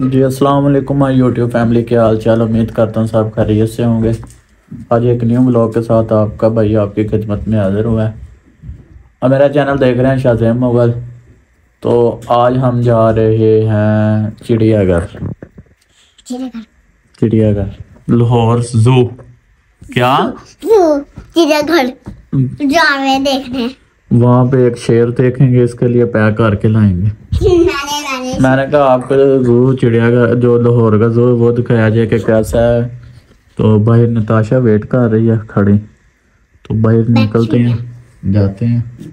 जी अस्सलाम वालेकुम आई YouTube family, के हाल चाल। उम्मीद करता हूँ सब खैरियत से होंगे। आज एक न्यू ब्लॉग के साथ आपका भाई आपकी खिदमत में हाजिर हुआ है। और मेरा चैनल देख रहे हैं शाहज़ैब मुग़ल। तो आज हम जा रहे हैं चिड़ियाघर लाहौर ज़ू। क्या चिड़ियाघर जा रहे हैं देखने? वहाँ पे एक शेर देखेंगे, इसके लिए पैक करके लाएंगे। मैंने कहा आपको ज़ू चिड़ियाघर जो लाहौर का ज़ू वो दिखाया जाए कि कैसा है। तो बाहर नताशा वेट कर रही है खड़ी, तो बाहर निकलते हैं, जाते हैं।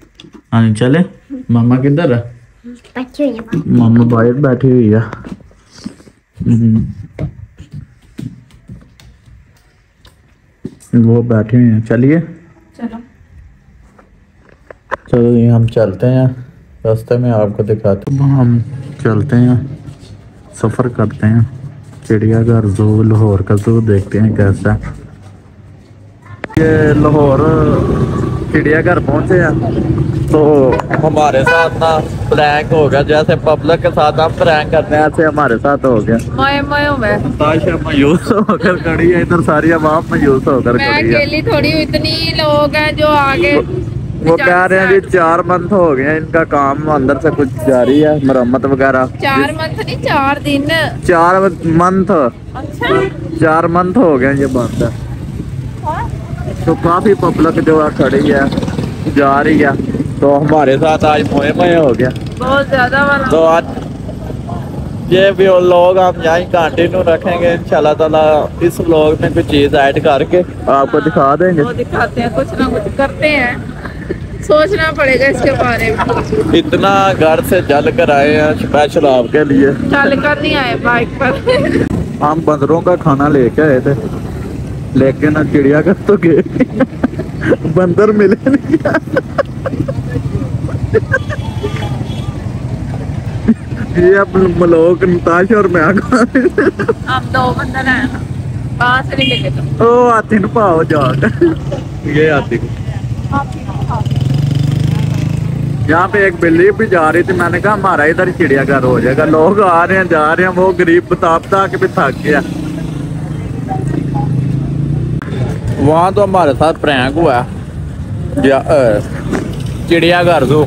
हाँ चले। मामा किधर है? मामा बाहर बैठी हुई है। वो बैठी हुई है। चलिए चलो ये हम चलते हैं, रास्ते में आपको दिखाते हैं। हम चलते हैं, सफ़र करते हैं, चिड़ियाघर ज़ू लाहौर का ज़ू देखते हैं कैसा। ये लाहौर चिड़ियाघर पहुँचे हैं तो हमारे साथ ना प्रैंक हो गया, जैसे पब्लिक के साथ आप प्रैंक करते हैं ऐसे हमारे साथ हो गया। ताशा मायूस होकर खड़ी है, इधर सारी आवाम मायूस होकर खड़ी है। थोड़ी इतनी लोग हैं जो आगे वो कह रहे हैं कि 4 मंथ हो गए इनका काम अंदर से कुछ जारी है, मरम्मत वगैरह। 4 मंथ नहीं, 4 दिन। 4 मंथ। अच्छा 4 मंथ हो गए ये बंद है। तो काफी पब्लिक जो है खड़ी है, जा रही है। तो हमारे साथ आज मोए मोए हो गया बहुत ज्यादा। तो आज ये भी लोग हम यहीं कंटिन्यू रखेंगे इंशाल्लाह ताला। इस व्लॉग में कुछ चीज ऐड करके आपको दिखा देंगे, दिखाते हैं, कुछ ना कुछ करते हैं। सोचना पड़ेगा इसके बारे में। इतना घर से चल कर आए हैं स्पेशल आपके लिए, चल कर नहीं आए बाइक पर। हम बंदरों का खाना लेके आए थे लेकिन चिड़ियाघर तो गए बंदर मिले नहीं। ये मलोक नताशा और मैं हम 2 बंदर हैं। पास नहीं मिले तो ओ आती न पाओ जाकर ये आती। यहाँ पे एक बिल्ली भी जा रही थी, मैंने कहा हमारा इधर चिड़ियाघर हो जाएगा। लोग आ रहे हैं जा रहे हैं, वो गरीब बता के भी थक गया। वहाँ तो हमारे साथ प्रैंक हुआ चिड़ियाघर ज़ू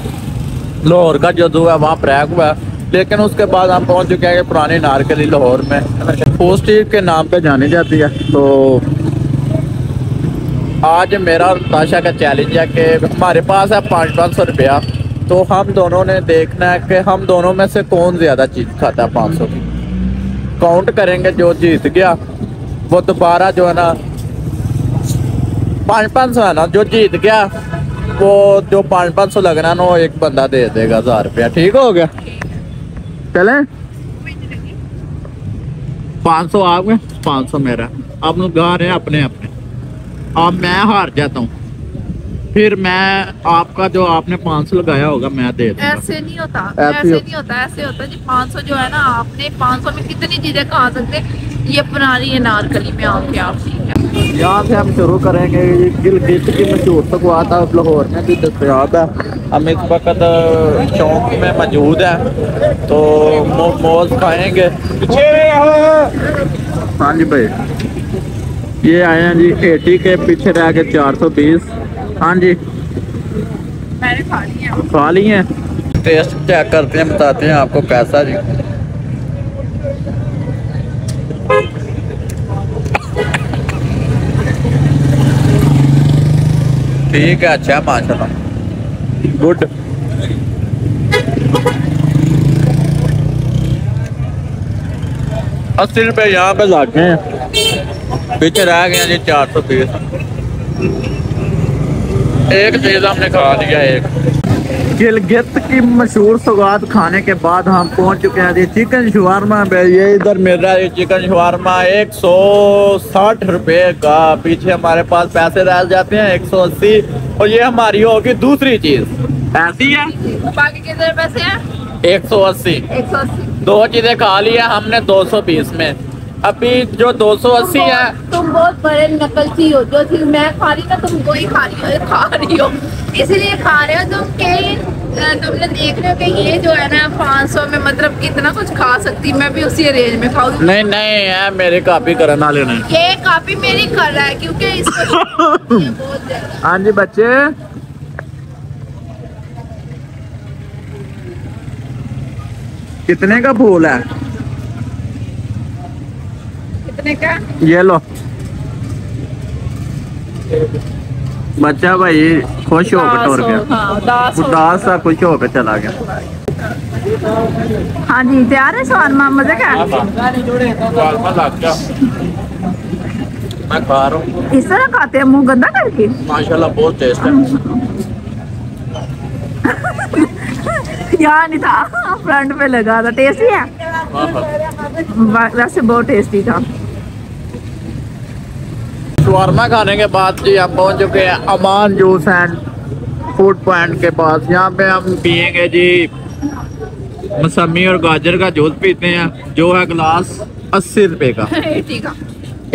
लाहौर का जो ज़ू है वहाँ प्रैंक हुआ, लेकिन उसके बाद हम पहुँच चुके हैं पुरानी नारकली लाहौर में। पोस्टिव के नाम पे जानी जाती है। तो आज मेरा और ताशा का चैलेंज है कि हमारे पास है 500-500 रुपया, तो हम दोनों ने देखना है कि हम दोनों में से कौन ज़्यादा चीज़ खाता है 500 की। काउंट करेंगे, जो जीत गया वो दोबारा जो है ना 500 है ना, जो जीत गया वो जो 500 लगना ना वो एक बंदा दे देगा 1000 रुपया। ठीक हो गया? चलें 500 आपके 500 मेरा। आप लोग गा रहे हैं अपने अपने। अब मैं हार जाता हूँ फिर मैं आपका जो आपने 500 लगाया होगा मैं दे दूँगा। ऐसे नहीं होता, ऐसे नहीं होता, ऐसे होता है जी। 500 जो है ना, आपने 500 में कितनी चीजें खा सकते हैं। ये पुरानी नारकली में आके आप यहाँ से हम शुरू करेंगे। गिलगित की मशहूर तकवात है लाहौर में भी दस्तयाब है। हम इस वक्त चौक में मौजूद है तो मोमोज खाएंगे। हाँ जी भाई ये आए हैं जी 80 के पीछे रह के 420। हाँ जी मैंने खा ली है। टेस्ट चेक करते हैं, बताते हैं आपको कैसा जी। ठीक है, अच्छा माशाल्लाह, गुड। ₹80 यहाँ पे लागे हैं, पीछे रह गए जी 420। एक चीज हमने खा लिया। एक गिलगित की मशहूर सौगात खाने के बाद हम पहुंच चुके हैं जी चिकन शवारमा। ये इधर मिल रहा है चिकन शवारमा 160 रुपये का। पीछे हमारे पास पैसे रह जाते हैं 180। और ये हमारी होगी दूसरी चीज। ऐसी है बाकी कितने पैसे हैं? 180। 2 चीजें खा ली है हमने 220 में। अभी जो 280 है। तुम बहुत बड़े नकलची हो, जो चीज मैं खा रही ना तुम वही खा रही हो। इसलिए खा रहे हो तुम कहीं, तुमने देख रहे हो कि ये जो है ना 500 में मतलब कितना कुछ खा सकती, मैं भी उसी रेंज में खाऊंगी। नहीं नहीं यार, मेरी कॉपी करना लेना, ये कॉपी मेरी कर रहा है क्योंकि इसको ये बहुत है। हाँ जी बच्चे, कितने का फूल है? कितने का? ये लो बच्चा भाई खुश हो गया, खुश हो के चला गया। हाँ जी तैयार है शौरमा, मजे का मैं खा रहा हूँ। इस तरह खाते हैं मुंह गंदा करके, माशाल्लाह बहुत टेस्ट है। यहाँ नहीं था, फ्रंट पे लगा था। टेस्टी है वैसे, बहुत टेस्टी था। शवारमा खाने के बाद जी हम पहुँच चुके हैं Aman juice and food point के पास। यहाँ पे हम पियेंगे जी मौसमी और गाजर का जूस पीते हैं, जो है गिलास 80 रुपए का,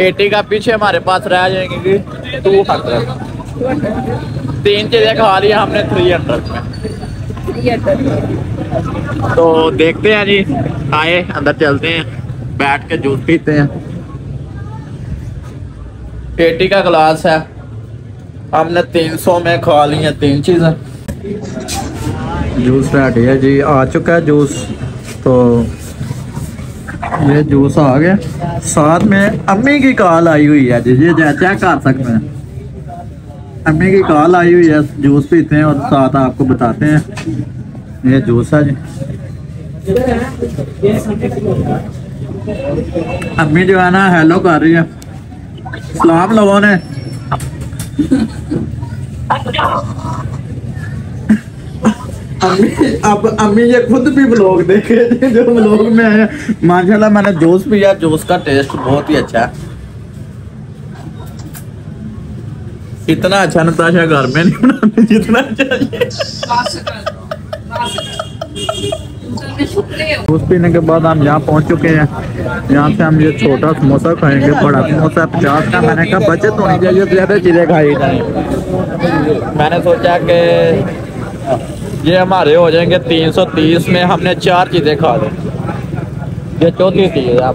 80 का। पीछे हमारे पास रह जाएंगे 200, 3 चीज़ें खा लिया हमने 300 में। तो देखते हैं जी, आए अंदर चलते हैं, बैठ के जूस पीते हैं। 80 का गिलास है, हमने 300 में खा ली है 3 चीज़ें। जूस रेडी है जी, आ चुका है जूस। तो ये जूस आ गया, साथ में अम्मी की कॉल आई हुई है जी, ये चेक कर सकते हैं। अम्मी की कॉल आई हुई है, जूस पीते हैं और साथ आपको बताते हैं। ये जूस है जी, अम्मी जो है ना हेलो कर रही है। सलाम लोगों ने अब अम्मी ये खुद भी ब्लॉग देखे थे, जो ब्लॉग में आया। माशाल्लाह मैंने जूस पिया, जूस का टेस्ट बहुत ही अच्छा है, इतना अच्छा नताशा घर में नहीं बनाते जितना अच्छा। जूस पीने के बाद हम यहाँ पहुँच चुके हैं, यहाँ से हम ये छोटा समोसा खाएंगे। बड़ा समोसा 50 का, मैंने कहा बचत होनी चाहिए, ज़्यादा चीज़ें खाई जाए। मैंने सोचा कि ये हमारे हो जाएंगे 330 में, हमने 4 चीज़ें खा ली, ये चौथी चीज़ है।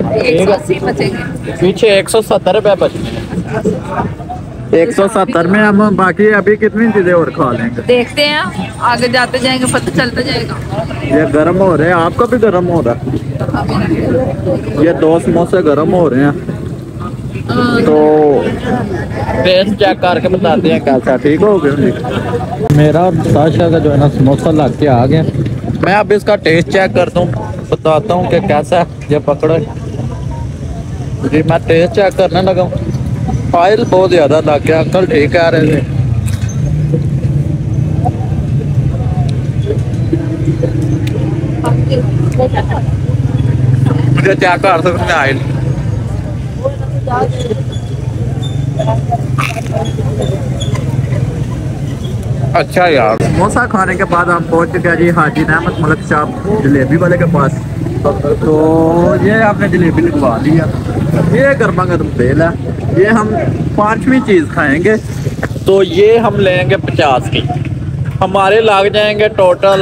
पीछे 170 रुपये बचे, 170 में हम बाकी अभी कितनी चीज़ें और खा लेंगे, देखते हैं आगे जाते जाएंगे पता चलता जाएगा। ये गर्म हो रहे हैं, आपका भी गर्म हो रहा है। ये 2 समोसे गर्म हो रहे हैं, तो टेस्ट चेक करके बताते हैं कैसा। ठीक हो गया मेरा और साशा का जो है ना समोसा लाके आ गया। मैं अब इसका टेस्ट चेक करता हूँ, बताता हूँ कि कैसा है। ये पकड़ो जी, मैं टेस्ट चेक करने लगा हूँ। ऑयल बहुत ज़्यादा लग गया अंकल, ठीक आ रहे थे। मुझे चेक कर सकते हैं आयल, अच्छा यार। समोसा खाने के बाद हम पहुंच चुके हैं जी हाजी अहमद मलक शाह जलेबी वाले के पास। तो ये आपने जलेबी लगवा ली है, ये गर्मा गर्म तेल है। ये हम 5वीं चीज़ खाएंगे, तो ये हम लेंगे 50 की। हमारे लग जाएंगे टोटल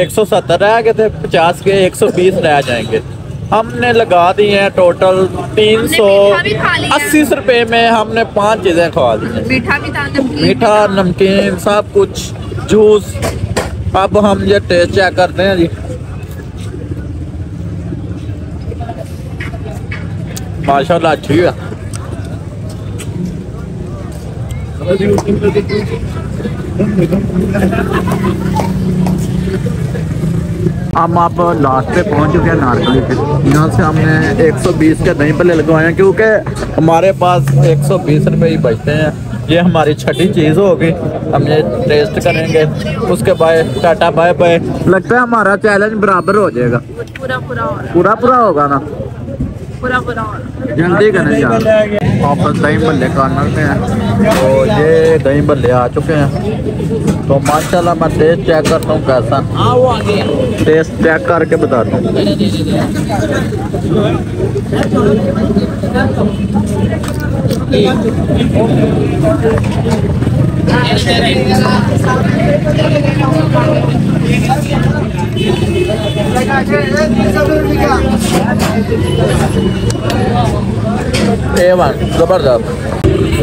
170 रह गए थे, 50 के 120 रह जाएंगे। हमने लगा दिए हैं टोटल 380 रुपये में, हमने 5 चीज़ें खा दी हैं। मीठा, नमकीन, सब कुछ, जूस। अब हम ये टेस्ट चेक करते हैं जी। माशाल्लाह अच्छी है। हम आप लास्ट पे पहुंच चुके हैं नारकली पे। यहाँ से हमने 120 के दही भल्ले लगवाए हैं, क्योंकि हमारे पास 120 रुपये ही बचते हैं। ये हमारी छठी चीज़ होगी, हम ये टेस्ट करेंगे, उसके बाद टाटा बाय बाय। लगता है हमारा चैलेंज बराबर हो जाएगा, पूरा होगा ना, जल्दी करने जाएगा। वापस दही भल्ले खाना हैं, तो ये दही भल्ले आ चुके हैं। तो माशाल्लाह मैं टेस्ट चेक करता हूँ कैसा, टेस्ट चेक करके बताता हूँ। जबरदस्त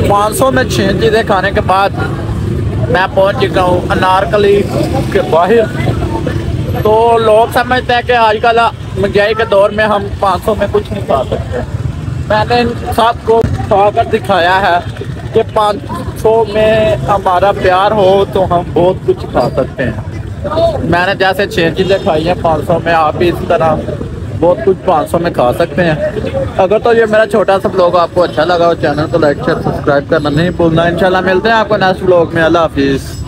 500 में 6 चीज़ें खाने के बाद मैं पहुंच चुका हूँ नारकली के बाहर। तो लोग समझते हैं कि आजकल महंगाई के दौर में हम 500 में कुछ नहीं खा सकते। मैंने इन सबको खा कर दिखाया है कि 500 में हमारा प्यार हो तो हम बहुत कुछ खा सकते हैं। मैंने जैसे 6 चीज़ें खाई हैं 500 में, आप भी इस तरह बहुत कुछ 500 में खा सकते हैं। अगर तो ये मेरा छोटा सा ब्लॉग आपको अच्छा लगा हो, चैनल को लाइक शेयर सब्सक्राइब करना नहीं भूलना। इंशाल्लाह मिलते हैं आपको नेक्स्ट ब्लॉग में। अल्लाह हाफिज़।